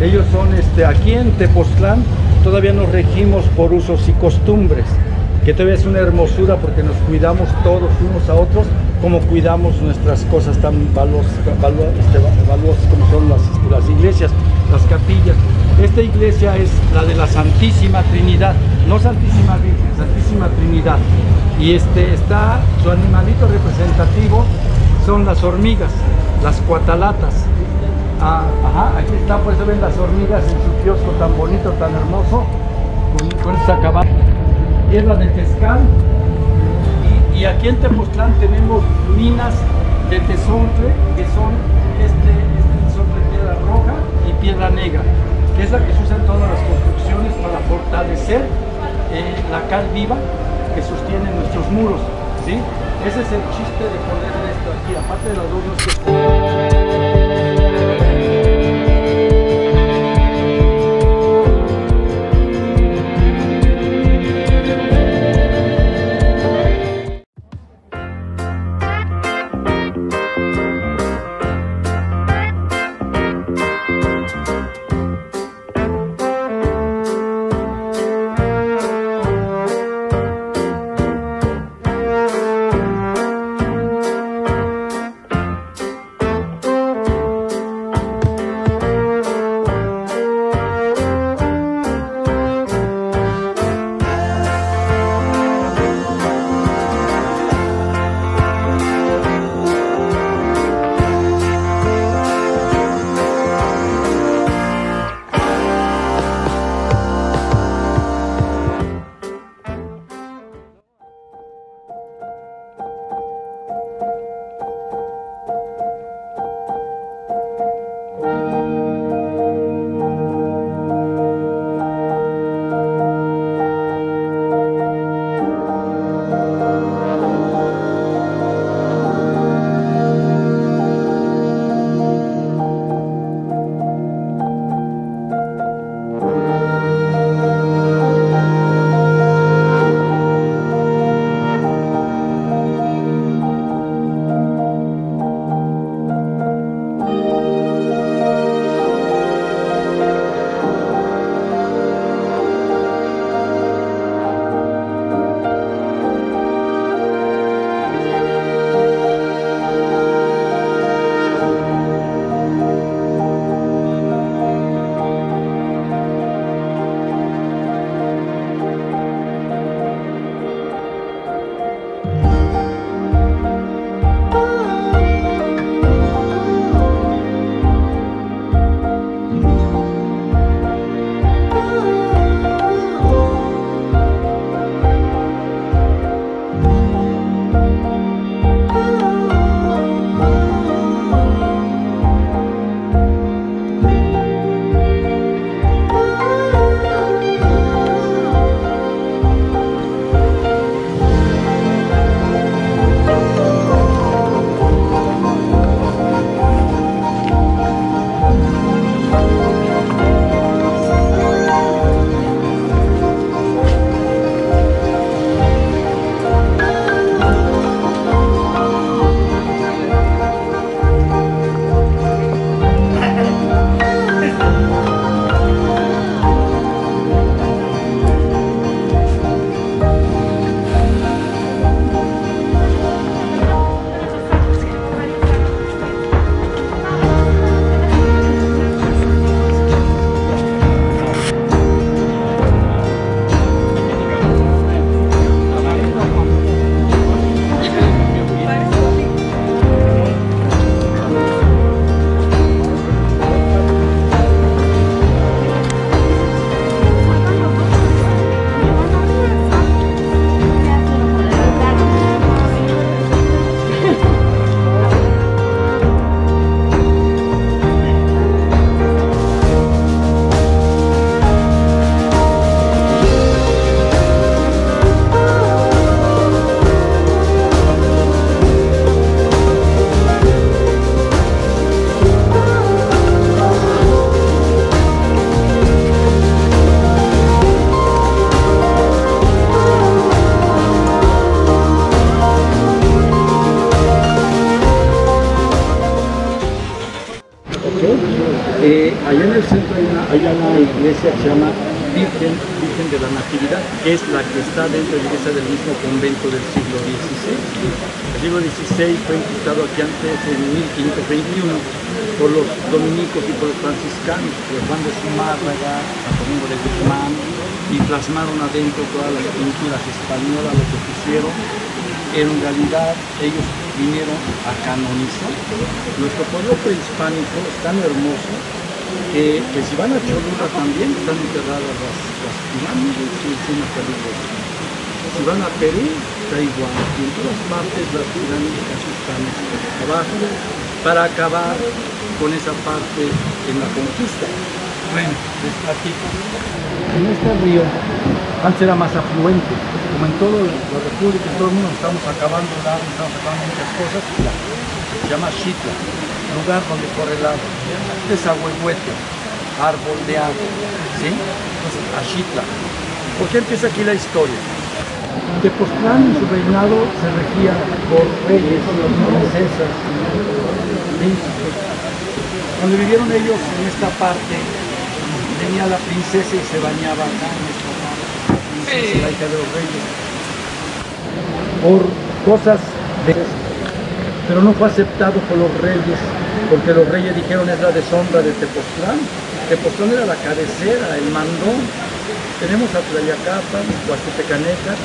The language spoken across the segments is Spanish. Ellos son, aquí en Tepoztlán todavía nos regimos por usos y costumbres, que todavía es una hermosura porque nos cuidamos todos unos a otros, como cuidamos nuestras cosas tan valuosas como son las iglesias, las capillas. Esta iglesia es la de la Santísima Trinidad, no Santísima Virgen, Santísima Trinidad. Y está su animalito representativo, son las hormigas, las cuatalatas. Ah, ajá, aquí está, por eso ven las hormigas en su kiosco tan bonito, tan hermoso, con esta acabada. Hierba de tezcal, y aquí en Tepoztlán tenemos minas de tezontle, que son tezontle piedra roja y piedra negra, que es la que se usa en todas las construcciones para fortalecer la cal viva que sostiene nuestros muros, ¿sí? Ese es el chiste de ponerle esto aquí, aparte de los dos que... hay una iglesia que se llama Virgen de la Natividad, que es la que está dentro de la iglesia del mismo convento del siglo XVI. El siglo XVI fue conquistado aquí antes en 1521 por los dominicos y por los franciscanos, por Juan de Zumárraga, San Domingo de Guzmán, y plasmaron adentro todas las pinturas españolas, lo que pusieron. En realidad ellos vinieron a canonizar nuestro pueblo prehispánico, es tan hermoso que si van a Cholula también están enterradas las pirámides y unas películas. Si van a Perú, está igual, y en todas partes las pirámides están abajo para acabar con esa parte en la conquista. Bueno, les platico. En este río antes era más afluente, como en toda la república, en todo el mundo estamos acabando el agua, estamos acabando muchas cosas. Se llama Chitla, lugar donde corre el agua. Este es Agüehuete, árbol de agua, ¿sí? Entonces, Ashitla. ¿Por qué empieza aquí la historia? Tepoztlán y su reinado se regía por reyes, princesas, príncipes. Cuando vivieron ellos en esta parte, venía la princesa y se bañaba acá en esta parte, la princesa, la hija de los reyes. Por cosas de... Pero no fue aceptado por los reyes, porque los reyes dijeron es la deshonra de Tepoztlán. Tepoztlán era la cabecera, el mandón. Tenemos a Tlayacapan, Guachutecaneca,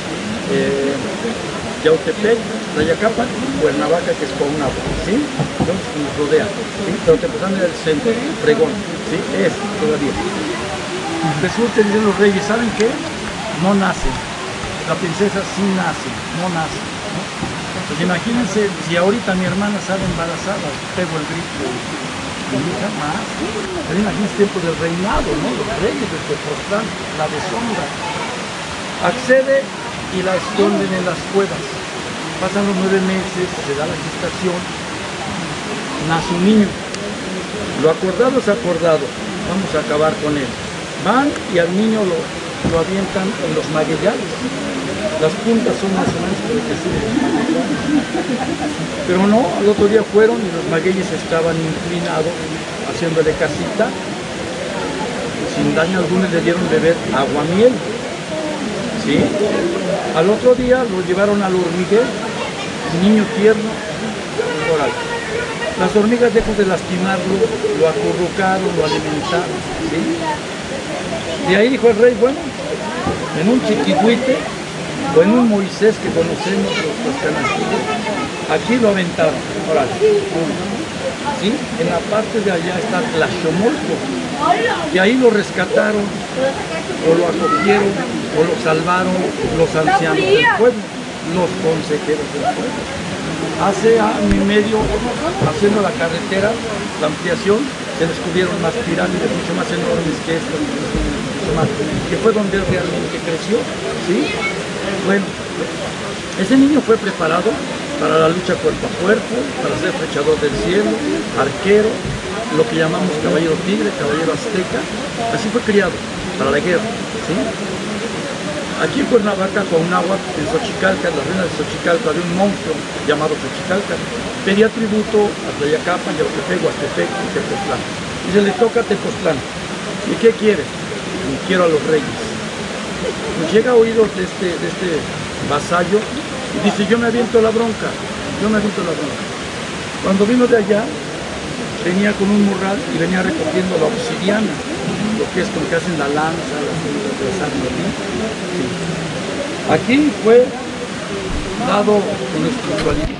Yautepec, Tlayacapan, Cuernavaca, que es Cuernavaca, ¿sí? Entonces nos rodea, ¿sí? Pero Tepoztlán era el centro, fregón, ¿sí? Es todavía. Resulta que dicen los reyes, ¿saben qué? No nace. La princesa sí nace, no nace, ¿no? Pues imagínense, si ahorita mi hermana sale embarazada, pego el grito, nunca más. Pero imagínense tiempo del reinado, ¿no? Los reyes de Tepoztlán, la deshonra. Accede y la esconden en las cuevas. Pasan los 9 meses, se da la gestación, nace un niño. Lo acordado es acordado, vamos a acabar con él. Van y al niño lo avientan en los magueyales. Las puntas son más o menos como que se pero no, al otro día fueron y los magueyes estaban inclinados, haciéndole casita. Sin daño alguno le dieron beber aguamiel. ¿Sí? Al otro día lo llevaron al hormiguero, niño tierno, oral. Las hormigas dejaron de lastimarlo, lo acurrucaron, lo alimentaron, ¿sí? De ahí dijo el rey, bueno, en un chiquihuite o en un Moisés que conocemos los canastillos, aquí lo aventaron, oral. ¿Sí? En la parte de allá está Tlachomolco, y ahí lo rescataron, o lo acogieron, o lo salvaron los ancianos del pueblo, los consejeros del pueblo. Hace año y medio, haciendo la carretera, la ampliación, se descubrieron más pirámides mucho más enormes que estas, que fue donde realmente creció, ¿sí? Bueno, ese niño fue preparado para la lucha cuerpo a cuerpo, para ser flechador del cielo, arquero, lo que llamamos caballero tigre, caballero azteca, así fue criado, para la guerra, ¿sí? Aquí en Cuernavaca, Cuernavaca, en Xochicalco, en la ruina de Xochicalco, había un monstruo llamado Xochicalco, pedía tributo a Tlayacapan, Yautepec, Huastepe y Tepoztlán. Y se le toca a Tepoztlán. ¿Y qué quiere? Y quiero a los reyes. Pues llega a oídos de este vasallo y dice, yo me aviento la bronca, yo me aviento la bronca. Cuando vino de allá, venía con un morral y venía recogiendo la obsidiana, lo que es con que hacen la lanza, las armas, ¿sí? Sí. Aquí fue dado con espiritualidad.